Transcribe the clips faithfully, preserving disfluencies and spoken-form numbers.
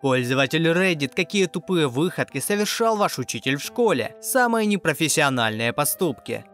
Пользователь Reddit, какие тупые выходки совершал ваш учитель в школе? Самые непрофессиональные поступки.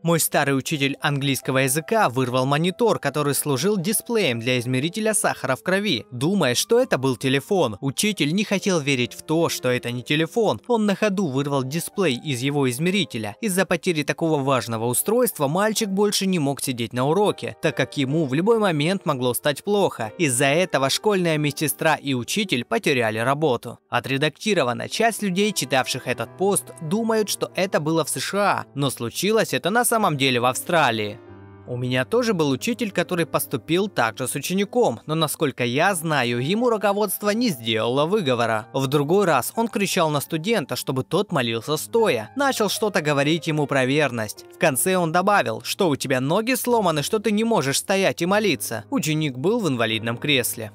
Мой старый учитель английского языка вырвал монитор, который служил дисплеем для измерителя сахара в крови, думая, что это был телефон. Учитель не хотел верить в то, что это не телефон. Он на ходу вырвал дисплей из его измерителя. Из-за потери такого важного устройства мальчик больше не мог сидеть на уроке, так как ему в любой момент могло стать плохо. Из-за этого школьная медсестра и учитель потеряли работу. Отредактировано. Часть людей, читавших этот пост, думают, что это было в США, но случилось это на На самом деле в Австралии. У меня тоже был учитель, который поступил также с учеником, но насколько я знаю, ему руководство не сделало выговора. В другой раз он кричал на студента, чтобы тот молился стоя, начал что-то говорить ему про верность. В конце он добавил, что у тебя ноги сломаны, что ты не можешь стоять и молиться. Ученик был в инвалидном кресле.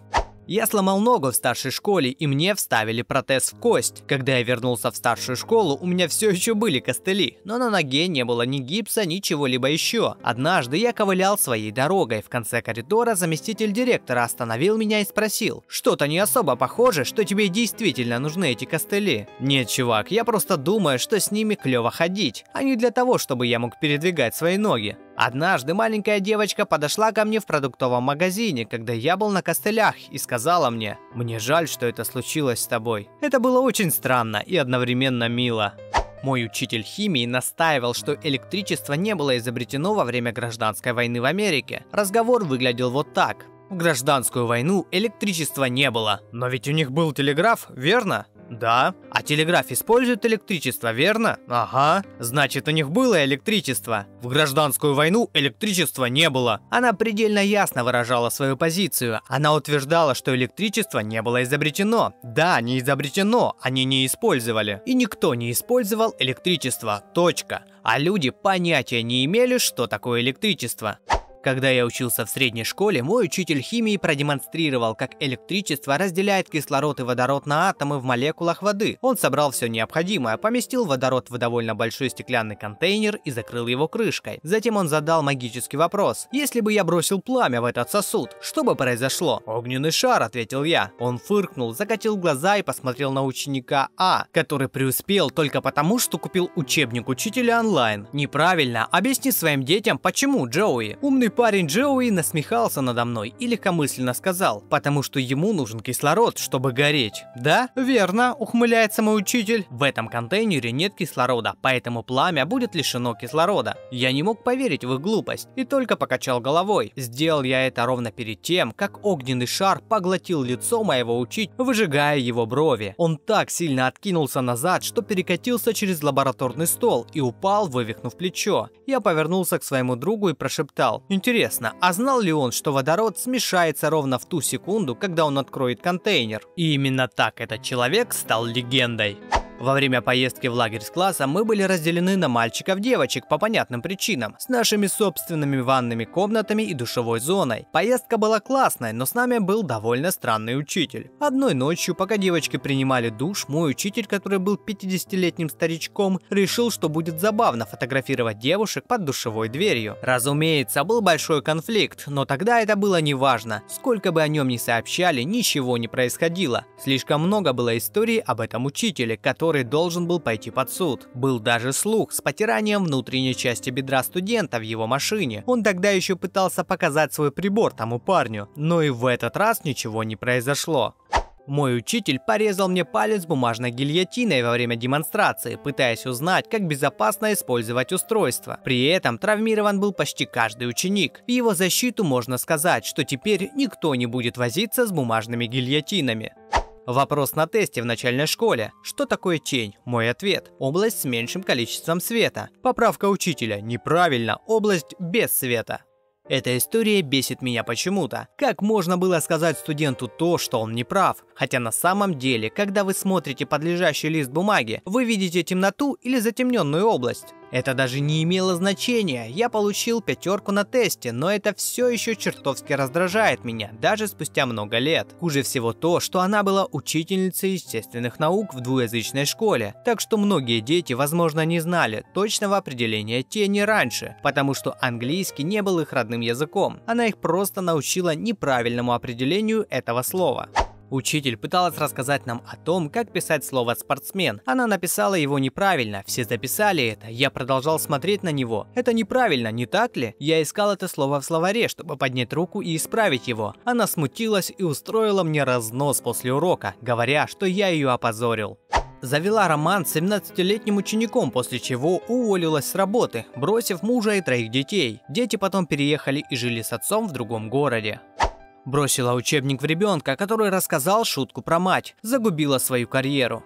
Я сломал ногу в старшей школе, и мне вставили протез в кость. Когда я вернулся в старшую школу, у меня все еще были костыли, но на ноге не было ни гипса, ни чего-либо еще. Однажды я ковылял своей дорогой. В конце коридора заместитель директора остановил меня и спросил: «Что-то не особо похоже, что тебе действительно нужны эти костыли?» «Нет, чувак, я просто думаю, что с ними клево ходить, а не для того, чтобы я мог передвигать свои ноги». Однажды маленькая девочка подошла ко мне в продуктовом магазине, когда я был на костылях, и сказала мне: «Мне жаль, что это случилось с тобой». Это было очень странно и одновременно мило. Мой учитель химии настаивал, что электричество не было изобретено во время гражданской войны в Америке. Разговор выглядел вот так. В гражданскую войну электричества не было. Но ведь у них был телеграф, верно? Да. А телеграф использует электричество, верно? Ага. Значит, у них было электричество. В гражданскую войну электричества не было. Она предельно ясно выражала свою позицию. Она утверждала, что электричество не было изобретено. Да, не изобретено, они не использовали. И никто не использовал электричество. Точка. А люди понятия не имели, что такое электричество. Когда я учился в средней школе, мой учитель химии продемонстрировал, как электричество разделяет кислород и водород на атомы в молекулах воды. Он собрал все необходимое, поместил водород в довольно большой стеклянный контейнер и закрыл его крышкой. Затем он задал магический вопрос: «Если бы я бросил пламя в этот сосуд, что бы произошло?» «Огненный шар», — ответил я. Он фыркнул, закатил глаза и посмотрел на ученика А, который преуспел только потому, что купил учебник учителя онлайн. «Неправильно. Объясни своим детям, почему, Джоуи?» Умный парень Джоуи насмехался надо мной и легкомысленно сказал: «Потому что ему нужен кислород, чтобы гореть». «Да? Верно», — ухмыляется мой учитель. «В этом контейнере нет кислорода, поэтому пламя будет лишено кислорода». Я не мог поверить в их глупость и только покачал головой. Сделал я это ровно перед тем, как огненный шар поглотил лицо моего учителя, выжигая его брови. Он так сильно откинулся назад, что перекатился через лабораторный стол и упал, вывихнув плечо. Я повернулся к своему другу и прошептал: «Интересно, а знал ли он, что водород смешается ровно в ту секунду, когда он откроет контейнер?» И именно так этот человек стал легендой. Во время поездки в лагерь с классом мы были разделены на мальчиков-девочек по понятным причинам, с нашими собственными ванными комнатами и душевой зоной. Поездка была классной, но с нами был довольно странный учитель. Одной ночью, пока девочки принимали душ, мой учитель, который был пятидесятилетним старичком, решил, что будет забавно фотографировать девушек под душевой дверью. Разумеется, был большой конфликт, но тогда это было неважно. Сколько бы о нем ни сообщали, ничего не происходило. Слишком много было историй об этом учителе, который должен был пойти под суд. Был даже слух с потиранием внутренней части бедра студента в его машине. Он тогда еще пытался показать свой прибор тому парню, но и в этот раз ничего не произошло. Мой учитель порезал мне палец бумажной гильотиной во время демонстрации, пытаясь узнать, как безопасно использовать устройство. При этом травмирован был почти каждый ученик. В его защиту можно сказать, что теперь никто не будет возиться с бумажными гильотинами. Вопрос на тесте в начальной школе. Что такое тень? Мой ответ: область с меньшим количеством света. Поправка учителя: неправильно, область без света. Эта история бесит меня почему-то. Как можно было сказать студенту то, что он не прав? Хотя на самом деле, когда вы смотрите под лежащий лист бумаги, вы видите темноту или затемненную область. Это даже не имело значения. Я получил пятерку на тесте, но это все еще чертовски раздражает меня, даже спустя много лет. Хуже всего то, что она была учительницей естественных наук в двуязычной школе, так что многие дети, возможно, не знали точного определения тени раньше, потому что английский не был их родным языком. Она их просто научила неправильному определению этого слова. Учитель пыталась рассказать нам о том, как писать слово «спортсмен». Она написала его неправильно, все записали это, я продолжал смотреть на него. Это неправильно, не так ли? Я искал это слово в словаре, чтобы поднять руку и исправить его. Она смутилась и устроила мне разнос после урока, говоря, что я ее опозорил. Завела роман с семнадцатилетним учеником, после чего уволилась с работы, бросив мужа и троих детей. Дети потом переехали и жили с отцом в другом городе. Бросила учебник в ребенка, который рассказал шутку про мать. Загубила свою карьеру.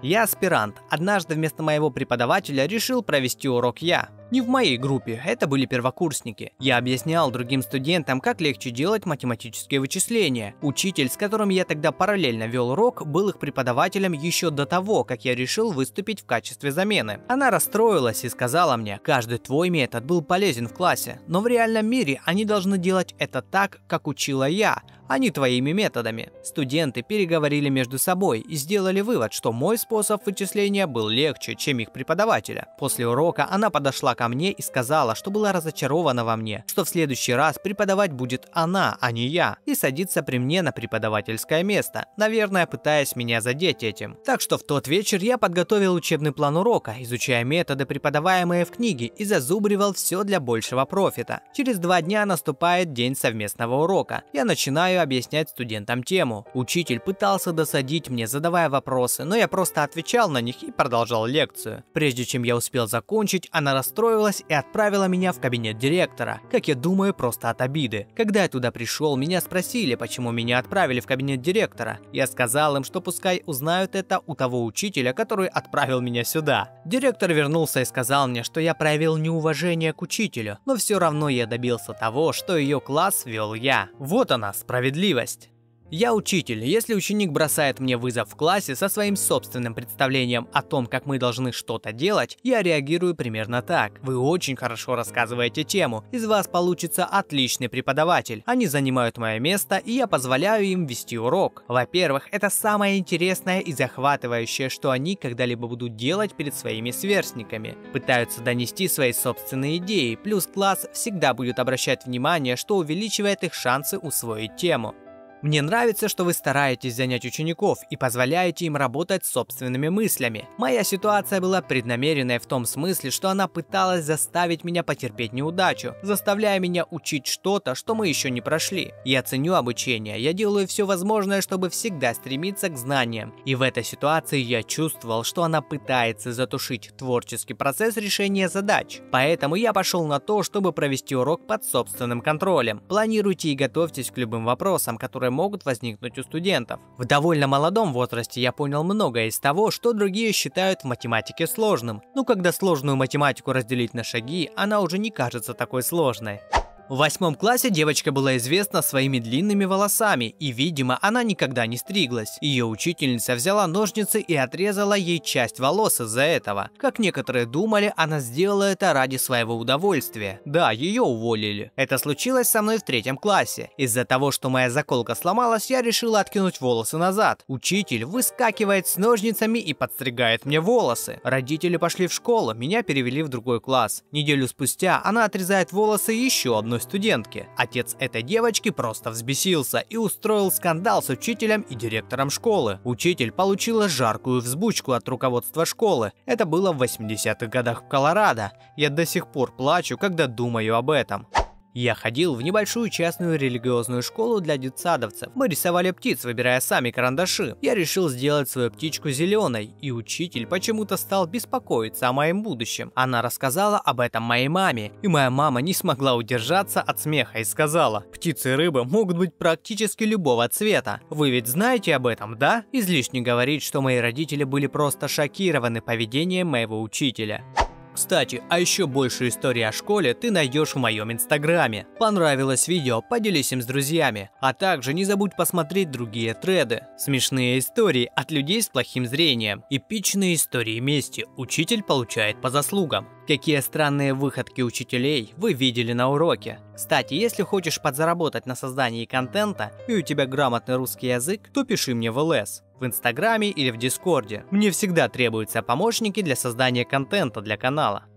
Я аспирант. Однажды вместо моего преподавателя решил провести урок я. Не в моей группе, это были первокурсники. Я объяснял другим студентам, как легче делать математические вычисления. Учитель, с которым я тогда параллельно вел урок, был их преподавателем еще до того, как я решил выступить в качестве замены. Она расстроилась и сказала мне: «Каждый твой метод был полезен в классе, но в реальном мире они должны делать это так, как учила я, а не твоими методами». Студенты переговорили между собой и сделали вывод, что мой способ вычисления был легче, чем их преподавателя. После урока она подошла ко мне и сказала, что была разочарована во мне, что в следующий раз преподавать будет она, а не я, и садится при мне на преподавательское место, наверное, пытаясь меня задеть этим. Так что в тот вечер я подготовил учебный план урока, изучая методы, преподаваемые в книге, и зазубривал все для большего профита. Через два дня наступает день совместного урока. Я начинаю объяснять студентам тему. Учитель пытался досадить мне, задавая вопросы, но я просто отвечал на них и продолжал лекцию. Прежде чем я успел закончить, она расстроилась и отправила меня в кабинет директора, как я думаю, просто от обиды. Когда я туда пришел, меня спросили, почему меня отправили в кабинет директора. Я сказал им, что пускай узнают это у того учителя, который отправил меня сюда. Директор вернулся и сказал мне, что я проявил неуважение к учителю, но все равно я добился того, что ее класс вел я. Вот она, справедливость. Справедливость. Я учитель. Если ученик бросает мне вызов в классе со своим собственным представлением о том, как мы должны что-то делать, я реагирую примерно так. Вы очень хорошо рассказываете тему, из вас получится отличный преподаватель. Они занимают мое место, и я позволяю им вести урок. Во-первых, это самое интересное и захватывающее, что они когда-либо будут делать перед своими сверстниками. Пытаются донести свои собственные идеи, плюс класс всегда будет обращать внимание, что увеличивает их шансы усвоить тему. Мне нравится, что вы стараетесь занять учеников и позволяете им работать с собственными мыслями. Моя ситуация была преднамеренной в том смысле, что она пыталась заставить меня потерпеть неудачу, заставляя меня учить что-то, что мы еще не прошли. Я ценю обучение, я делаю все возможное, чтобы всегда стремиться к знаниям. И в этой ситуации я чувствовал, что она пытается затушить творческий процесс решения задач. Поэтому я пошел на то, чтобы провести урок под собственным контролем. Планируйте и готовьтесь к любым вопросам, которые могут возникнуть у студентов. В довольно молодом возрасте я понял многое из того, что другие считают в математике сложным. Но когда сложную математику разделить на шаги, она уже не кажется такой сложной. В восьмом классе девочка была известна своими длинными волосами, и, видимо, она никогда не стриглась. Ее учительница взяла ножницы и отрезала ей часть волос из-за этого. Как некоторые думали, она сделала это ради своего удовольствия. Да, ее уволили. Это случилось со мной в третьем классе. Из-за того, что моя заколка сломалась, я решила откинуть волосы назад. Учитель выскакивает с ножницами и подстригает мне волосы. Родители пошли в школу, меня перевели в другой класс. Неделю спустя она отрезает волосы еще одной студентки. Отец этой девочки просто взбесился и устроил скандал с учителем и директором школы. Учитель получила жаркую взбучку от руководства школы. Это было в восьмидесятых годах в Колорадо. Я до сих пор плачу, когда думаю об этом. Я ходил в небольшую частную религиозную школу для детсадовцев. Мы рисовали птиц, выбирая сами карандаши. Я решил сделать свою птичку зеленой, и учитель почему-то стал беспокоиться о моем будущем. Она рассказала об этом моей маме, и моя мама не смогла удержаться от смеха и сказала: «Птицы и рыбы могут быть практически любого цвета. Вы ведь знаете об этом, да?» Излишне говорить, что мои родители были просто шокированы поведением моего учителя. Кстати, а еще больше истории о школе ты найдешь в моем инстаграме. Понравилось видео? Поделись им с друзьями. А также не забудь посмотреть другие треды. Смешные истории от людей с плохим зрением. Эпичные истории мести. Учитель получает по заслугам. Какие странные выходки учителей вы видели на уроке? Кстати, если хочешь подзаработать на создании контента и у тебя грамотный русский язык, то пиши мне в ЛС, в Инстаграме или в Дискорде. Мне всегда требуются помощники для создания контента для канала.